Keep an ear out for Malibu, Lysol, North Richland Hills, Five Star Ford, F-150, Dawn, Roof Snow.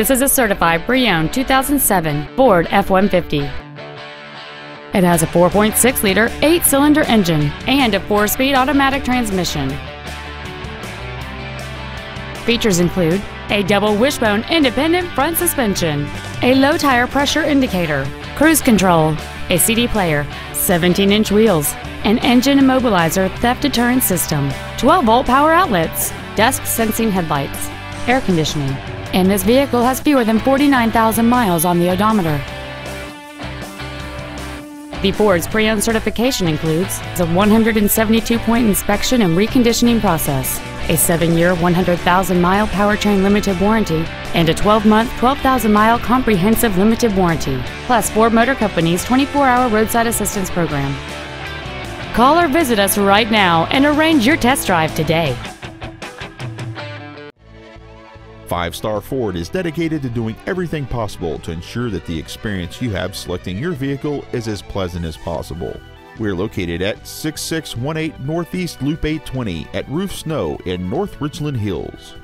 This is a certified pre-owned 2007 Ford F-150. It has a 4.6-liter 8-cylinder engine and a 4-speed automatic transmission. Features include a double wishbone independent front suspension, a low tire pressure indicator, cruise control, a CD player, 17-inch wheels, an engine immobilizer theft deterrent system, 12-volt power outlets, dusk sensing headlights, air conditioning, and this vehicle has fewer than 49,000 miles on the odometer. The Ford's pre-owned certification includes a 172-point inspection and reconditioning process, a 7-year, 100,000-mile powertrain limited warranty, and a 12-month, 12,000-mile comprehensive limited warranty, plus Ford Motor Company's 24-hour roadside assistance program. Call or visit us right now and arrange your test drive today. Five Star Ford is dedicated to doing everything possible to ensure that the experience you have selecting your vehicle is as pleasant as possible. We're located at 6618 Northeast Loop 820 at Roof Snow in North Richland Hills.